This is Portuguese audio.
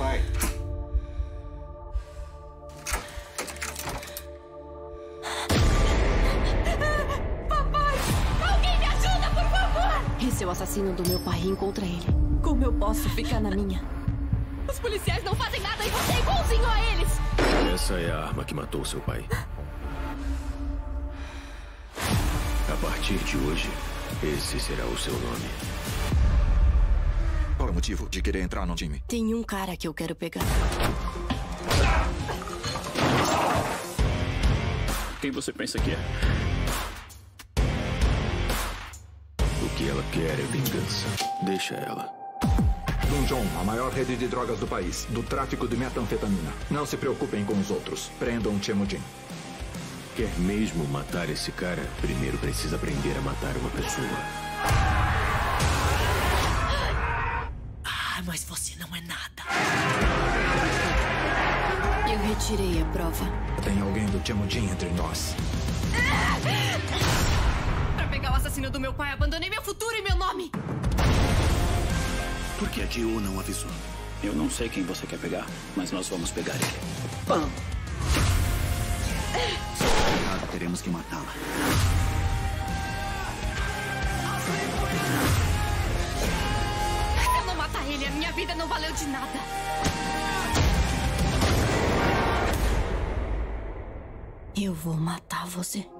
pai. Papai! Alguém me ajuda, por favor! Esse é o assassino do meu pai, encontra ele. Como eu posso ficar na minha? Os policiais não fazem nada e você é igualzinho a eles! Essa é a arma que matou seu pai. A partir de hoje, esse será o seu nome. Qual é o motivo de querer entrar no time? Tem um cara que eu quero pegar. Quem você pensa que é? O que ela quer é vingança. Deixa ela. Dungeon, a maior rede de drogas do país, do tráfico de metanfetamina. Não se preocupem com os outros. Prendam Tchemojin. Quer mesmo matar esse cara? Primeiro precisa aprender a matar uma pessoa. Ah, mas você não é nada. Eu retirei a prova. Tem alguém do Tchemojin entre nós. Pra pegar o assassino do meu pai, abandonei meu futuro e meu nome. Por que a Jill não avisou? Eu não sei quem você quer pegar, mas nós vamos pegar ele. Pam! Teremos que matá-la. Se eu não matar ele, a minha vida não valeu de nada. Eu vou matar você.